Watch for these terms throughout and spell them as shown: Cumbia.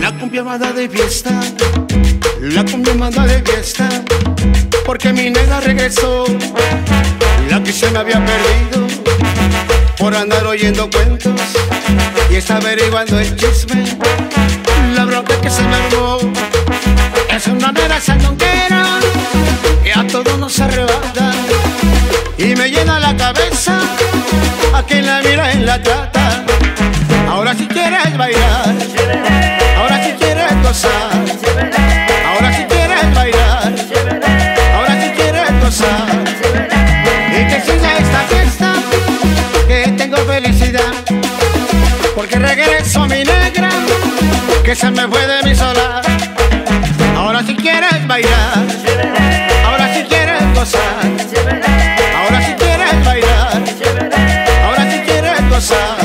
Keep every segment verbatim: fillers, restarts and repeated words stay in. La cumbia manda de fiesta, la cumbia manda de fiesta, porque mi nena regresó, la que se me había perdido por andar oyendo cuentos y está averiguando el chisme, la bronca que se me armó. Es una nena sandunguera que a todos nos arrebata y me llena la cabeza a quien la mira en la trata. Ahora si quieres bailar, ahora si quieres gozar, ahora si quieres bailar, ahora si quieres gozar, y que siga esta fiesta que tengo felicidad, porque regreso a mi negra que se me fue de mi solar. Ahora si quieres bailar, ahora si quieres gozar, ahora si quieres bailar, ahora si quieres gozar.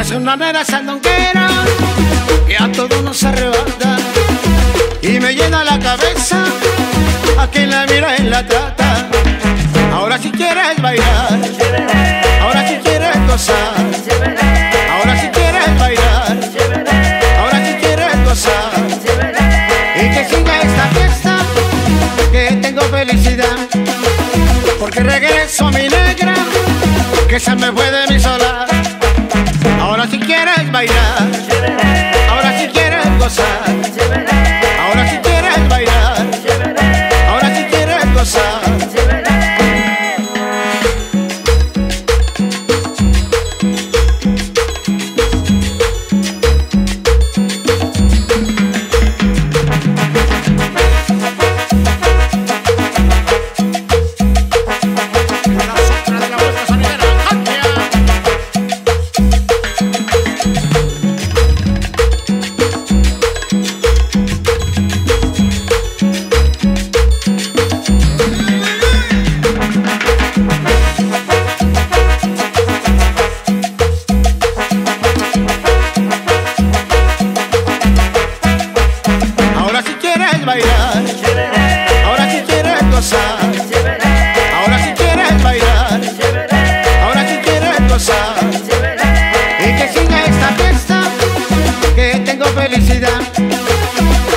Es una nena sandunguera que a todos nos arrebata y me llena la cabeza a quien la mira en la trata. Ahora si quieres bailar, ahora si quieres gozar, ahora si quieres bailar, ahora si quieres gozar, y que siga esta fiesta que tengo felicidad, porque regreso a mi negra que se me fue de mi solar. Ahora si quieres bailar, ahora si quieres gozar, ahora si quieres bailar, ahora si quieres gozar. Ahora si quieres gozar, ahora si quieres bailar, ahora si quieres gozar, y que siga esta fiesta que tengo felicidad,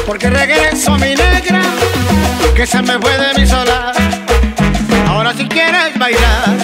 porque regreso a mi negra que se me fue de mi solar. Ahora si quieres bailar,